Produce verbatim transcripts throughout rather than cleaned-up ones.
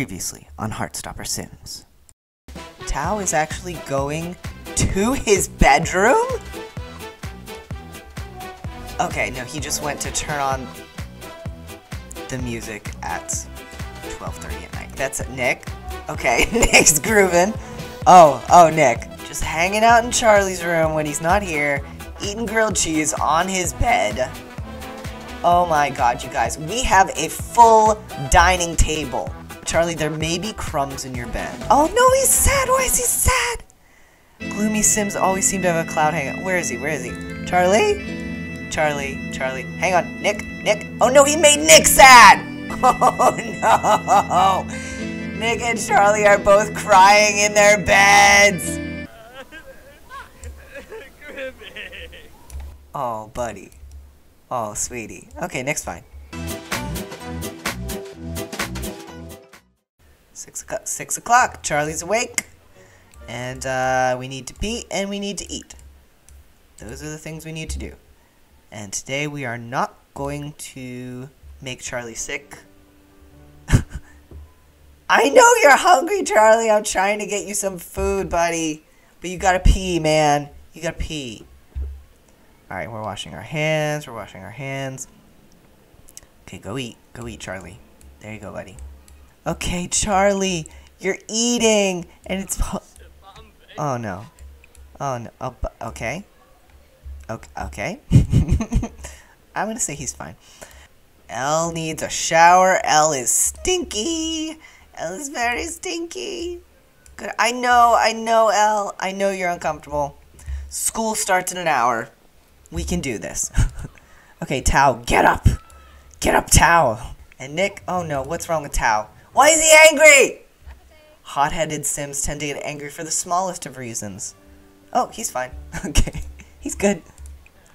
Previously on Heartstopper Sims. Tao is actually going to his bedroom? Okay, no, he just went to turn on the music at twelve thirty at night. That's it, Nick. Okay, Nick's grooving. Oh, oh, Nick. Just hanging out in Charlie's room when he's not here, eating grilled cheese on his bed. Oh my god, you guys. We have a full dining table. Charlie, there may be crumbs in your bed. Oh no, he's sad! Why is he sad? Gloomy Sims always seem to have a cloud hanging. Where is he? Where is he? Charlie? Charlie, Charlie. Hang on. Nick, Nick. Oh no, he made Nick sad! Oh no! Nick and Charlie are both crying in their beds! Oh, buddy. Oh, sweetie. Okay, Nick's fine. Six o'clock, six o'clock, Charlie's awake, and uh, we need to pee, and we need to eat. Those are the things we need to do. And today we are not going to make Charlie sick. I know you're hungry, Charlie. I'm trying to get you some food, buddy. But you gotta pee, man. You gotta pee. Alright, we're washing our hands, we're washing our hands. Okay, go eat. Go eat, Charlie. There you go, buddy. Okay, Charlie, you're eating, and it's. Oh no, oh no. Oh, okay, okay. okay. I'm gonna say he's fine. Elle needs a shower. Elle is stinky. Elle is very stinky. Good. I know. I know, Elle. I know you're uncomfortable. School starts in an hour. We can do this. Okay, Tao, get up. Get up, Tao. And Nick. Oh no. What's wrong with Tao? Why is he angry? Hot-headed Sims tend to get angry for the smallest of reasons. Oh, he's fine. Okay. He's good.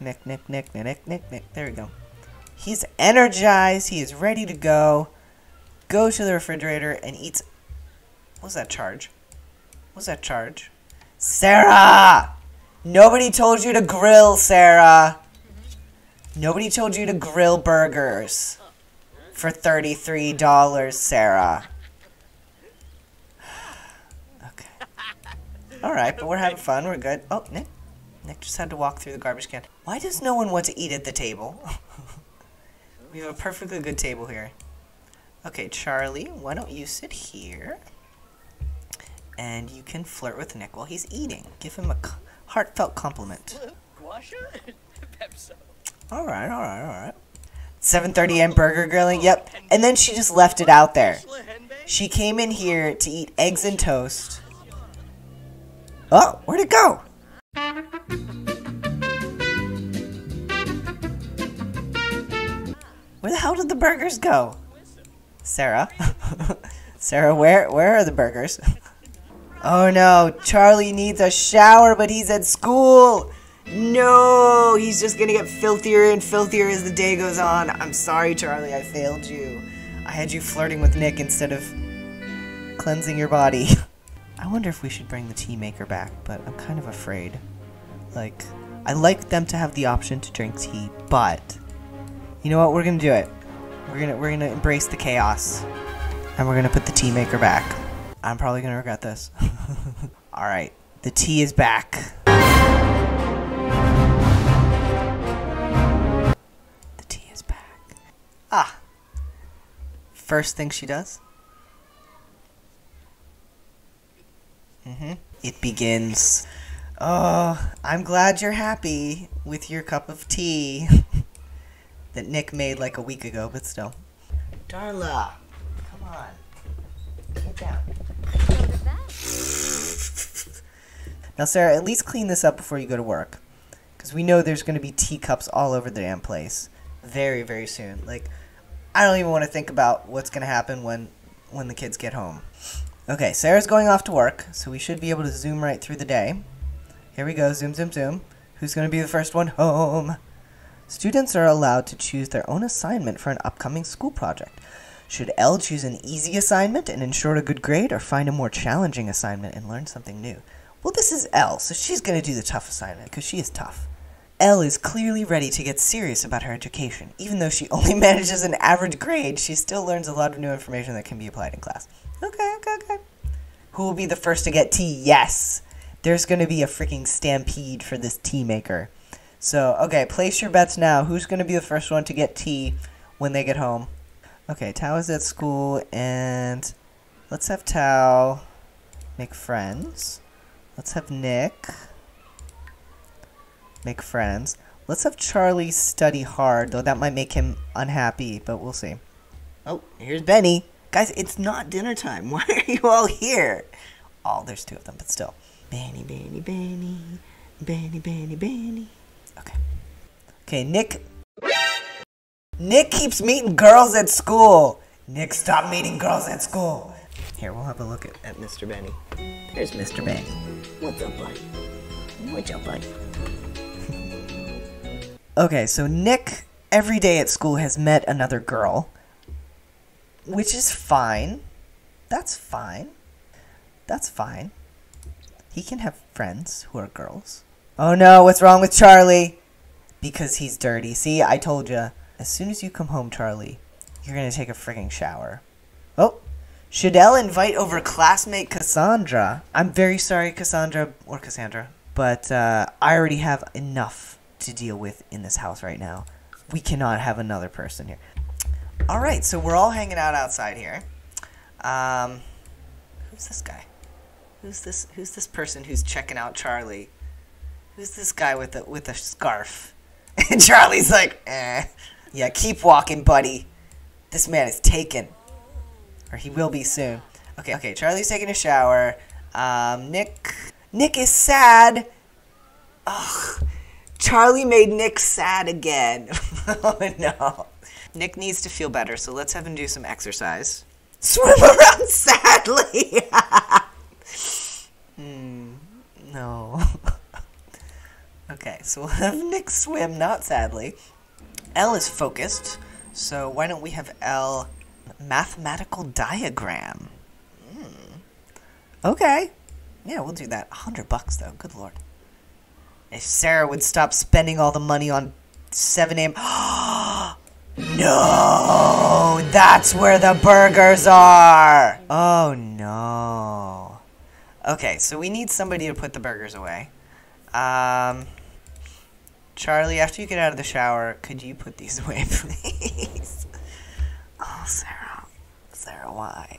Nick, Nick, Nick, Nick, Nick, Nick. There we go. He's energized. He is ready to go. Goes to the refrigerator and eats... What's that charge? What's that charge? Sarah! Nobody told you to grill, Sarah. Nobody told you to grill burgers. For thirty-three dollars, Sarah. Okay. Alright, but we're having fun. We're good. Oh, Nick. Nick just had to walk through the garbage can. Why does no one want to eat at the table? We have a perfectly good table here. Okay, Charlie, why don't you sit here? And you can flirt with Nick while he's eating. Give him a heartfelt compliment. Alright, alright, alright. seven thirty a m burger grilling, yep. And then she just left it out there. She came in here to eat eggs and toast. Oh, where'd it go? Where the hell did the burgers go? Sarah. Sarah, where, where are the burgers? Oh no, Charlie needs a shower, but he's at school. No, he's just gonna get filthier and filthier as the day goes on. I'm sorry, Charlie, I failed you. I had you flirting with Nick instead of cleansing your body. I wonder if we should bring the tea maker back, but I'm kind of afraid. Like, I like them to have the option to drink tea, but you know what? We're gonna do it. We're gonna we're gonna embrace the chaos, and we're gonna put the tea maker back. I'm probably gonna regret this. All right, the tea is back. Ah, first thing she does. Mm-hmm. It begins. Oh, I'm glad you're happy with your cup of tea that Nick made like a week ago, but still. Darla, come on, get down. Now, Sarah, at least clean this up before you go to work, because we know there's going to be teacups all over the damn place very, very soon. Like, I don't even want to think about what's going to happen when when the kids get home. Okay, Sarah's going off to work, so we should be able to zoom right through the day. Here we go, zoom, zoom, zoom. Who's going to be the first one home? Students are allowed to choose their own assignment for an upcoming school project. Should Elle choose an easy assignment and ensure a good grade, or find a more challenging assignment and learn something new? Well, this is Elle, so she's going to do the tough assignment, because she is tough. Elle is clearly ready to get serious about her education. Even though she only manages an average grade, she still learns a lot of new information that can be applied in class. Okay, okay, okay. Who will be the first to get tea? Yes! There's going to be a freaking stampede for this tea maker. So, okay, place your bets now. Who's going to be the first one to get tea when they get home? Okay, Tao is at school, and let's have Tao make friends. Let's have Nick make friends. Let's have Charlie study hard, though that might make him unhappy, but we'll see. Oh, here's Benny. Guys, it's not dinner time. Why are you all here? Oh, there's two of them, but still. Benny, Benny, Benny. Benny, Benny, Benny. Okay. Okay, Nick. Nick keeps meeting girls at school. Nick, stop meeting girls at school. Here, we'll have a look at, at Mister Benny. There's Mister Benny. What's up, buddy? What's up, buddy? Okay, so Nick, every day at school, has met another girl. Which is fine. That's fine. That's fine. He can have friends who are girls. Oh no, what's wrong with Charlie? Because he's dirty. See, I told you. As soon as you come home, Charlie, you're going to take a frigging shower. Oh, should Elle invite over classmate Cassandra? I'm very sorry, Cassandra, or Cassandra, but uh, I already have enough to deal with in this house right now. We cannot have another person here. All right, so we're all hanging out outside here. Um, who's this guy? Who's this? Who's this person who's checking out Charlie? Who's this guy with a with a scarf? And Charlie's like, eh, yeah, keep walking, buddy. This man is taken, or he will be soon. Okay, okay. Charlie's taking a shower. Um, Nick, Nick is sad. Ugh, Charlie made Nick sad again. Oh no. Nick needs to feel better, so let's have him do some exercise. Swim around sadly! Hmm, no. Okay, so we'll have Nick swim, not sadly. Elle is focused, so why don't we have Elle mathematical diagram? Mm. Okay. Yeah, we'll do that. A hundred bucks, though. Good lord. If Sarah would stop spending all the money on seven A M No, that's where the burgers are. Oh no. Okay, so we need somebody to put the burgers away. Um, Charlie, after you get out of the shower, could you put these away, please? Oh, Sarah, Sarah, why?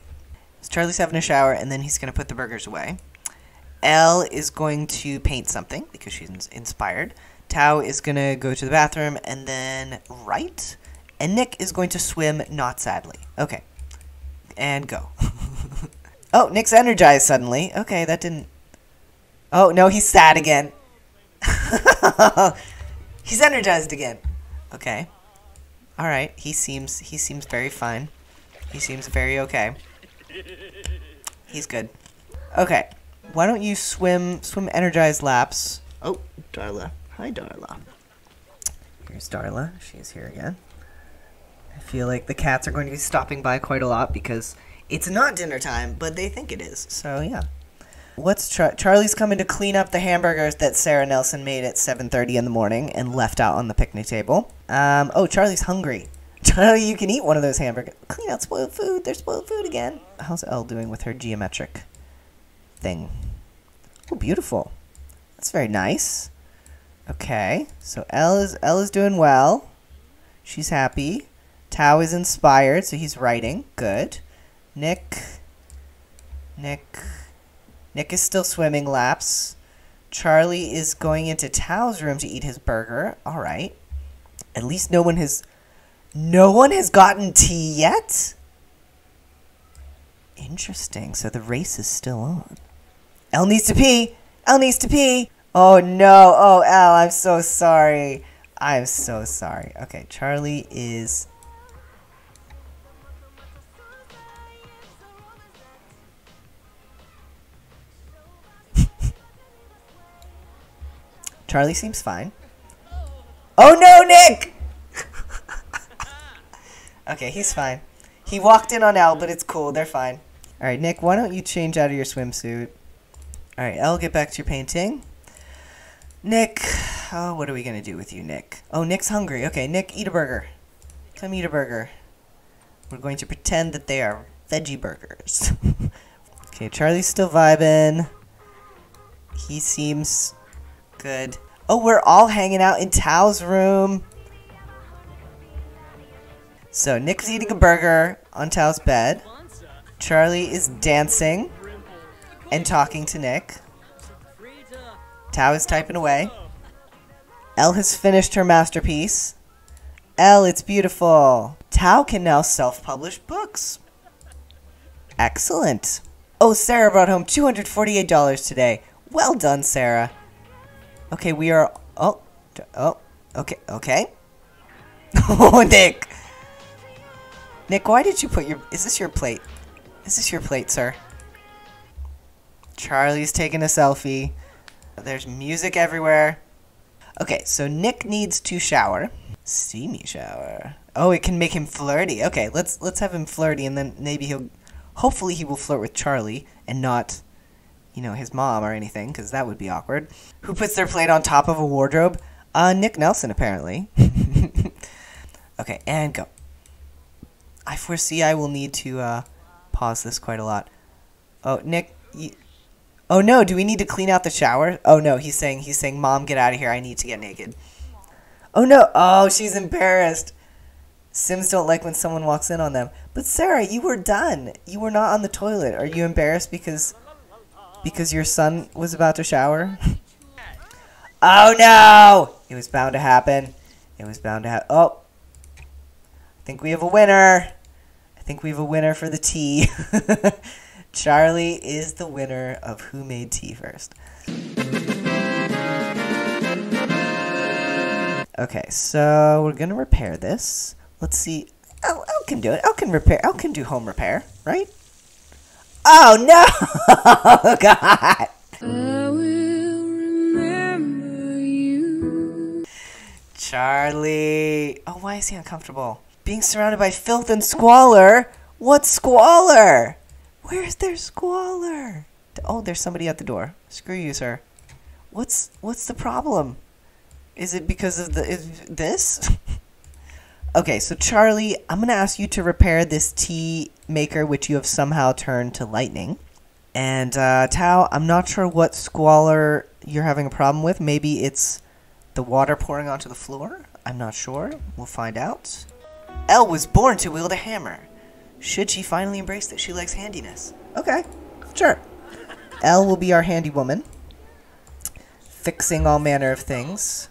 So Charlie's having a shower, and then he's gonna put the burgers away. Elle is going to paint something because she's inspired. Tao is gonna go to the bathroom and then write. And Nick is going to swim, not sadly. Okay. And go. Oh, Nick's energized suddenly. Okay, that didn't... Oh, no, he's sad again. He's energized again. Okay. All right. He seems he seems very fine. He seems very okay. He's good. Okay. Why don't you swim, swim energized laps? Oh, Darla. Hi, Darla. Here's Darla. She's here again. I feel like the cats are going to be stopping by quite a lot because it's not dinner time, but they think it is. So, yeah. What's Char Charlie's coming to clean up the hamburgers that Sarah Nelson made at seven thirty in the morning and left out on the picnic table. Um, oh, Charlie's hungry. Charlie, you can eat one of those hamburgers. Clean out spoiled food. There's spoiled food again. How's Elle doing with her geometric thing? Oh, beautiful. That's very nice. Okay. So, Elle is, Elle is doing well. She's happy. Tao is inspired, so he's writing. Good. Nick. Nick. Nick is still swimming laps. Charlie is going into Tao's room to eat his burger. All right. At least no one has... No one has gotten tea yet? Interesting. So the race is still on. Elle needs to pee. Elle needs to pee. Oh, no. Oh, Elle, I'm so sorry. I'm so sorry. Okay, Charlie is... Charlie seems fine. Oh no, Nick! Okay, he's fine. He walked in on Elle, but it's cool. They're fine. All right, Nick, why don't you change out of your swimsuit? All right, Elle, get back to your painting. Nick, How, what are we going to do with you, Nick? Oh, Nick's hungry. Okay, Nick, eat a burger. Come eat a burger. We're going to pretend that they are veggie burgers. Okay, Charlie's still vibing. He seems good. Oh, we're all hanging out in Tao's room. So, Nick's eating a burger on Tao's bed. Charlie is dancing and talking to Nick. Tao is typing away. Elle has finished her masterpiece. Elle, it's beautiful. Tao can now self-publish books. Excellent. Oh, Sarah brought home two hundred forty-eight dollars today. Well done, Sarah. Okay, we are... Oh, oh, okay, okay. Oh, Nick. Nick, why did you put your... Is this your plate? Is this your plate, sir? Charlie's taking a selfie. There's music everywhere. Okay, so Nick needs to shower. Steamy shower. Oh, it can make him flirty. Okay, let's let's have him flirty, and then maybe he'll... Hopefully he will flirt with Charlie and not, you know, his mom or anything, because that would be awkward. Who puts their plate on top of a wardrobe? Uh, Nick Nelson, apparently. Okay, and go. I foresee I will need to uh, pause this quite a lot. Oh, Nick... You, oh no, do we need to clean out the shower? Oh no, he's saying, he's saying, Mom, get out of here, I need to get naked. Oh no, oh, she's embarrassed. Sims don't like when someone walks in on them. But Sarah, you were done. You were not on the toilet. Are you embarrassed because, because your son was about to shower? Oh no! It was bound to happen. It was bound to happen. Oh, I think we have a winner. I think we have a winner for the tea. Charlie is the winner of Who Made Tea First. Okay, so we're going to repair this. Let's see. Oh, Elle can do it. Elle can repair. Elle can do home repair, right? Oh, no! Oh, God! I will remember you. Charlie. Oh, why is he uncomfortable? Being surrounded by filth and squalor? What squalor? Where's their squalor? Oh, there's somebody at the door. Screw you, sir. What's what's the problem? Is it because of the is this? Okay, so Charlie, I'm gonna ask you to repair this tea maker, which you have somehow turned to lightning. And uh, Tao, I'm not sure what squalor you're having a problem with. Maybe it's the water pouring onto the floor. I'm not sure. We'll find out. Elle was born to wield a hammer. Should she finally embrace that she likes handiness? Okay, sure. Elle will be our handy woman, fixing all manner of things.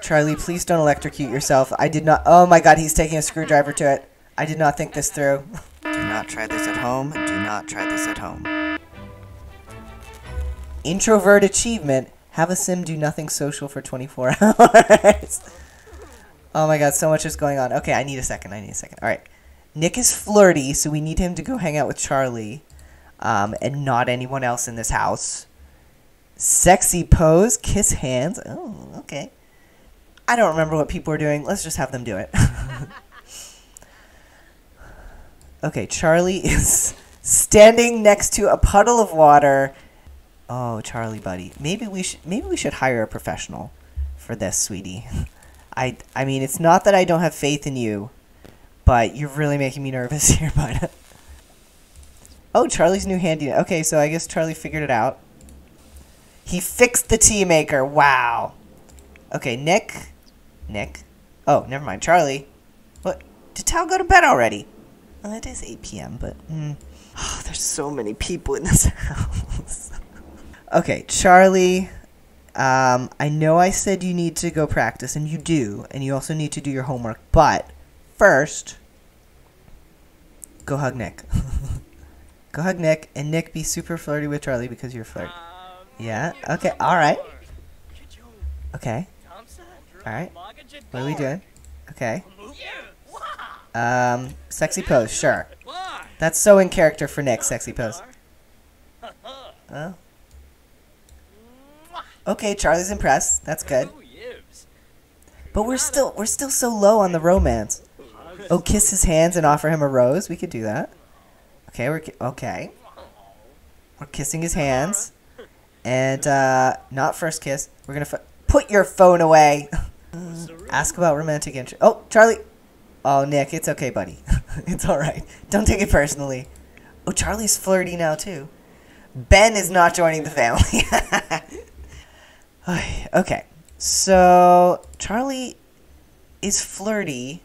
Charlie, please don't electrocute yourself. I did not... Oh my God, he's taking a screwdriver to it. I did not think this through. Do not try this at home. Do not try this at home. Introvert achievement. Have a sim do nothing social for twenty-four hours. Oh my God, so much is going on. Okay, I need a second. I need a second. All right. Nick is flirty, so we need him to go hang out with Charlie, um, and not anyone else in this house. Sexy pose, kiss hands. Oh, okay. I don't remember what people are doing. Let's just have them do it. Okay, Charlie is standing next to a puddle of water. Oh, Charlie, buddy. Maybe we should. Maybe we should hire a professional for this, sweetie. I. I mean, it's not that I don't have faith in you. But you're really making me nervous here, bud. Oh, Charlie's new handy. Okay, so I guess Charlie figured it out. He fixed the tea maker. Wow. Okay, Nick. Nick. Oh, never mind. Charlie. What? Did Tao go to bed already? Well, it is eight p m, but... Mm. Oh, there's so many people in this house. Okay, Charlie. Um, I know I said you need to go practice, and you do. And you also need to do your homework, but... First, go hug Nick. Go hug Nick, and Nick, be super flirty with Charlie because you're flirty. Yeah? Okay, alright. Okay. Alright. What are we doing? Okay. Um, sexy pose, sure. That's so in character for Nick, sexy pose. Well. Okay, Charlie's impressed. That's good. But we're still, we're still so low on the romance. Oh, kiss his hands and offer him a rose. We could do that. Okay, we're okay. We're kissing his hands, and uh, not first kiss. We're gonna. F Put your phone away. Ask about romantic interest. Oh, Charlie. Oh, Nick, it's okay, buddy. It's all right. Don't take it personally. Oh, Charlie's flirty now, too. Ben is not joining the family. Okay, so Charlie is flirty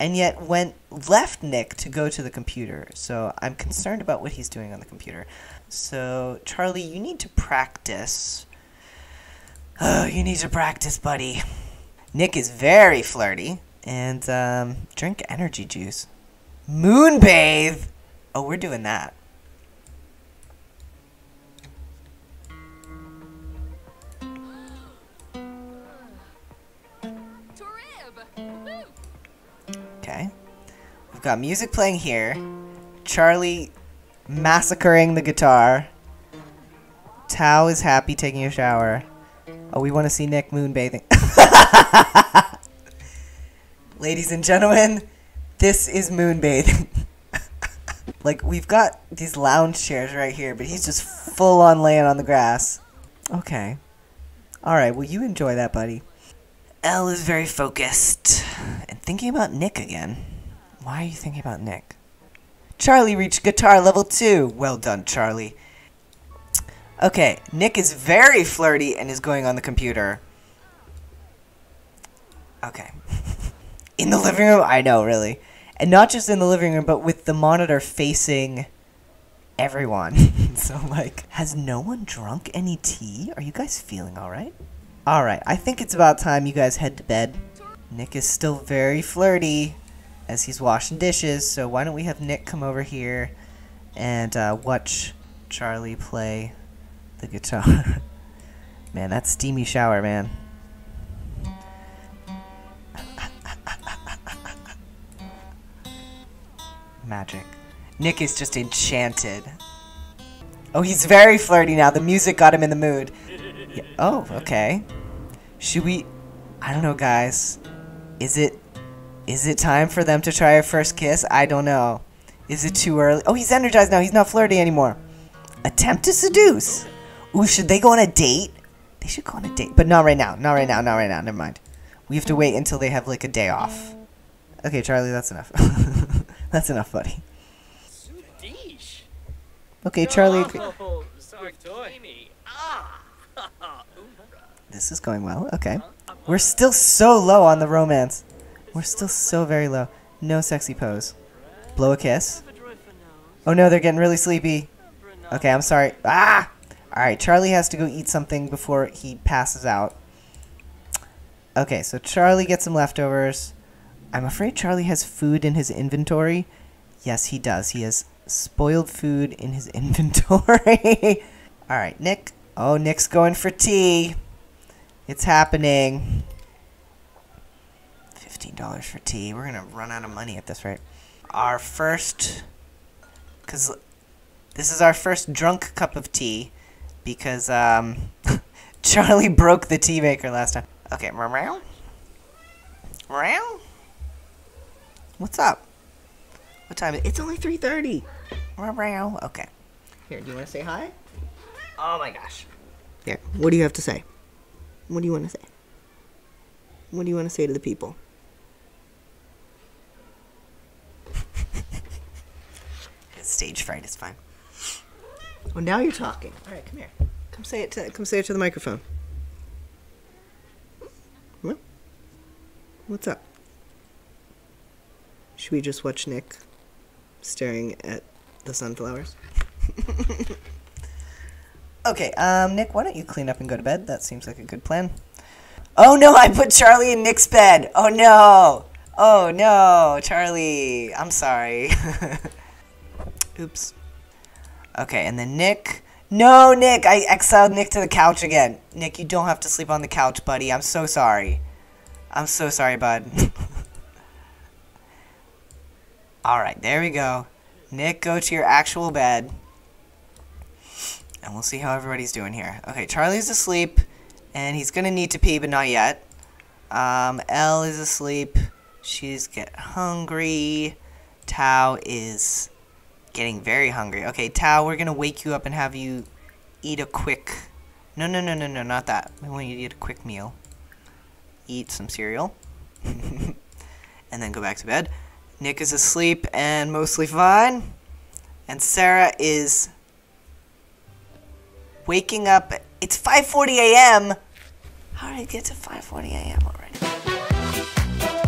and yet went left Nick to go to the computer. So I'm concerned about what he's doing on the computer. So, Charlie, you need to practice. Oh, you need to practice, buddy. Nick is very flirty. And um, drink energy juice. Moonbathe! Oh, we're doing that. Okay. We've got music playing here. Charlie massacring the guitar. Tao is happy taking a shower. Oh, we want to see Nick moonbathing. Ladies and gentlemen, this is moonbathing. Like, we've got these lounge chairs right here, but he's just full on laying on the grass. Okay. Alright, well, you enjoy that, buddy. Elle is very focused. And thinking about Nick again. Why are you thinking about Nick? Charlie reached guitar level two. Well done, Charlie. Okay, Nick is very flirty and is going on the computer. Okay. In the living room? I know, really. And not just in the living room, but with the monitor facing everyone. So, like, has no one drunk any tea? Are you guys feeling all right? All right, I think it's about time you guys head to bed. Nick is still very flirty as he's washing dishes, so why don't we have Nick come over here and uh, watch Charlie play the guitar. Man, that steamy shower, man. Magic. Nick is just enchanted. Oh, he's very flirty now. The music got him in the mood. Yeah. Oh, okay. Should we... I don't know, guys. Is it... Is it time for them to try a first kiss? I don't know. Is it too early? Oh, he's energized now. He's not flirty anymore. Attempt to seduce. Ooh, should they go on a date? They should go on a date. But not right now. Not right now. Not right now. Never mind. We have to wait until they have, like, a day off. Okay, Charlie, that's enough. That's enough, buddy. Okay, Charlie. This is going well. Okay. We're still so low on the romance. We're still so very low. No sexy pose. Blow a kiss. Oh no, they're getting really sleepy. Okay, I'm sorry. Ah! Alright, Charlie has to go eat something before he passes out. Okay, so Charlie gets some leftovers. I'm afraid Charlie has food in his inventory. Yes, he does. He has spoiled food in his inventory. Alright, Nick. Oh, Nick's going for tea. It's happening. fifteen dollars for tea. We're going to run out of money at this rate. Our first... Because this is our first drunk cup of tea. Because um, Charlie broke the tea maker last time. Okay, meow. Meow. What's up? What time is it? It's only three thirty. Okay. Here, do you want to say hi? Oh my gosh. Here, what do you have to say? What do you want to say? What do you want to say to the people? Stage fright is fine. Well, now you're talking. All right, come here. Come say it to, come say it to the microphone. Well, what's up? Should we just watch Nick staring at the sunflowers? Okay, um, Nick, why don't you clean up and go to bed? That seems like a good plan. Oh, no, I put Charlie in Nick's bed. Oh, no. Oh, no, Charlie. I'm sorry. Oops. Okay, and then Nick. No, Nick, I exiled Nick to the couch again. Nick, you don't have to sleep on the couch, buddy. I'm so sorry. I'm so sorry, bud. Alright, there we go. Nick, go to your actual bed. And we'll see how everybody's doing here. Okay, Charlie's asleep. And he's going to need to pee, but not yet. Um, Elle is asleep. She's get hungry. Tao is getting very hungry. Okay, Tao, we're going to wake you up and have you eat a quick No, no, no, no, no, not that. I want you to get a quick meal. Eat some cereal. And then go back to bed. Nick is asleep and mostly fine. And Sarah is waking up. It's five forty a m How did it get to five forty a m already?